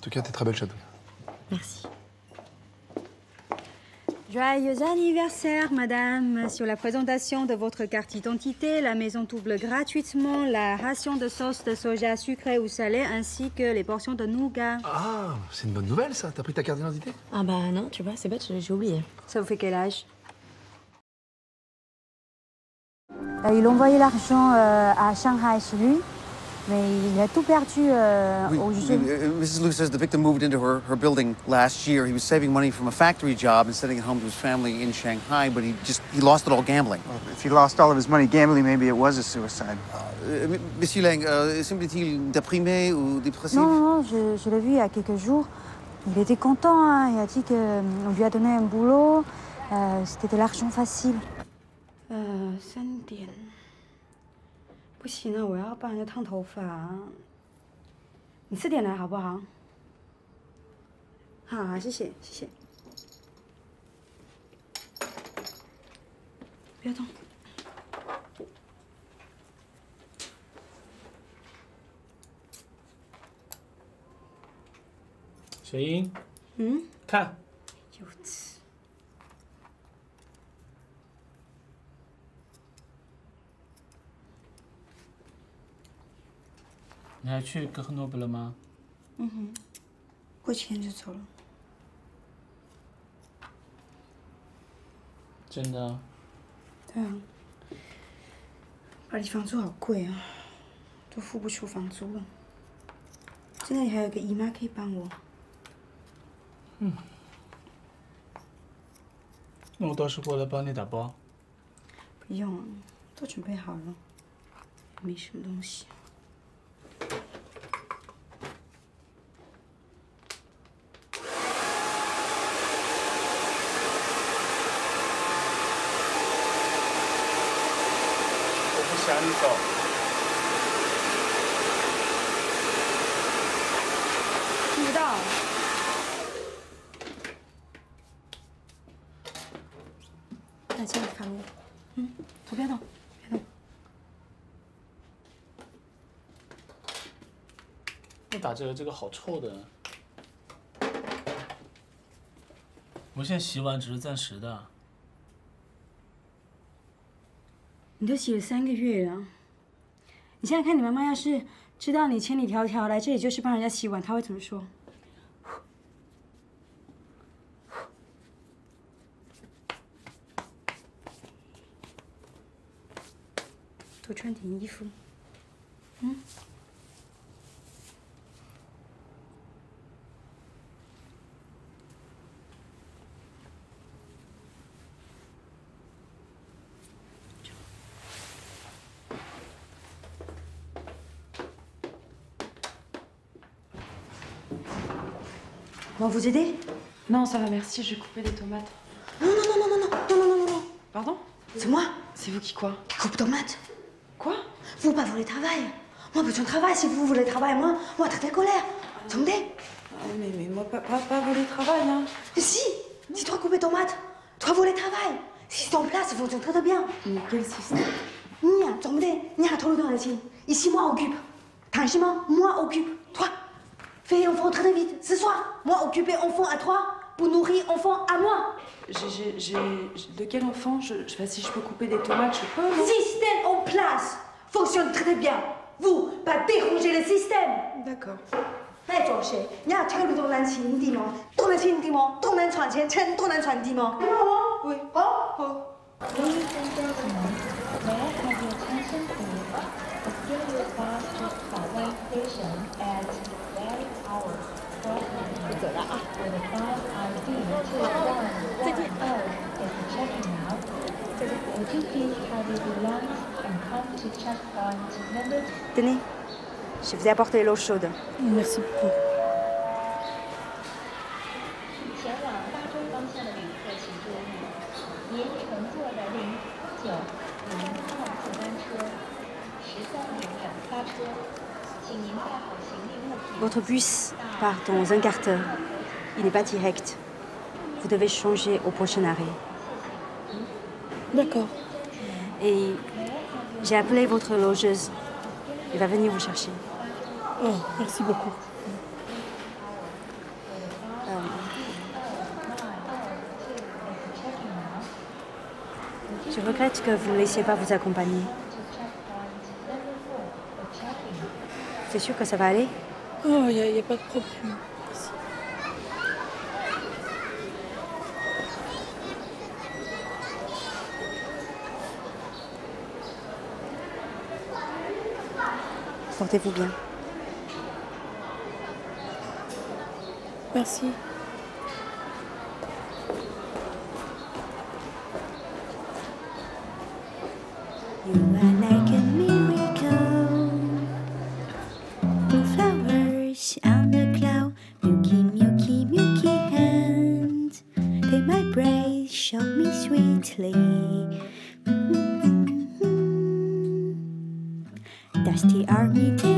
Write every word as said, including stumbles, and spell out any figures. En tout cas, t'es très belle, Château. Merci. Joyeux anniversaire, madame. Sur la présentation de votre carte d'identité, la maison double gratuitement la ration de sauce de soja sucrée ou salée ainsi que les portions de nougat. Ah, c'est une bonne nouvelle, ça. T'as pris ta carte d'identité? Ah bah non, tu vois, c'est bête, j'ai oublié. Ça vous fait quel âge? Il a envoyé l'argent euh, à Shanghai chez lui, mais il a tout perdu euh, oui, au jeu. Missus Lu says the victim moved into her, her building last year. He was saving money from a factory job and sending it home to his family in Shanghai, but he just he lost it all gambling. Well, if he lost all of his money gambling, maybe it was a suicide. Uh, Monsieur Leng, uh, semble-t-il déprimé ou dépressif? Non, non, je, je l'ai vu il y a quelques jours. Il était content, hein. Il a dit qu'on lui a donné un boulot. Euh, C'était de l'argent facile. Euh, Saint-Dien. Tu as été à Grenoble? Oui. Je suis allé à Grenoble. C'est vrai? Oui. Paris, le loyer est très cher. Je ne peux pas payer le loyer. Maintenant, il y a une姨妈qui peut m'aider. Hmm. Je vais t'aider à t'aider. Pas besoin. Tout est préparé. Il n'y a pas de choses.你都洗了三个月了，你现在看你妈妈要是知道你千里迢迢来这里就是帮人家洗碗，她会怎么说？多穿点衣服，嗯。 Bon, vous aider? Non, ça va, merci, je vais couper des tomates. Non, non, non, non, non, non, non, non, non, non. Pardon? C'est moi? C'est vous qui quoi? Qui coupe tomates. Quoi? Vous, pas vous les travail. Moi, besoin de travail, si vous voulez travail, moi, moi, très très colère. Vous me dites? Mais, mais moi, pas, pas, pas voler travail, hein. Mais si! Si toi couper tomates, toi voler travail. Si c'est en place, ça fonctionne très très bien. Mais quel système? Nia, tu me dis, Nia, trop loin ici. Ici, moi, occupe. Tranquillement, moi, occupe. Toi. Fais enfant très vite, ce soir. Moi, occuper enfant à toi pour nourrir enfant à moi. J'ai, j'ai, de quel enfant? Je, je, si je peux couper des tomates, je peux. Système en place fonctionne très bien. Vous, pas déranger le système. D'accord. Allez, Georges, il y a très peu de langues, dis moi. Tout le monde, dis moi. Tout le monde, trancher, chen, tout le monde, dis moi. Oui. Oh, oh. Tenez, je vous ai apporté l'eau chaude. Merci beaucoup. Votre bus part dans un quart d'heure. Il n'est pas direct. Vous devez changer au prochain arrêt. D'accord. Et j'ai appelé votre logeuse. Elle va venir vous chercher. Oh, merci beaucoup. Je regrette que vous ne laissiez pas vous accompagner. C'est sûr que ça va aller? Oh, il n'y a, a pas de problème. Portez-vous bien. Merci. Dusty army.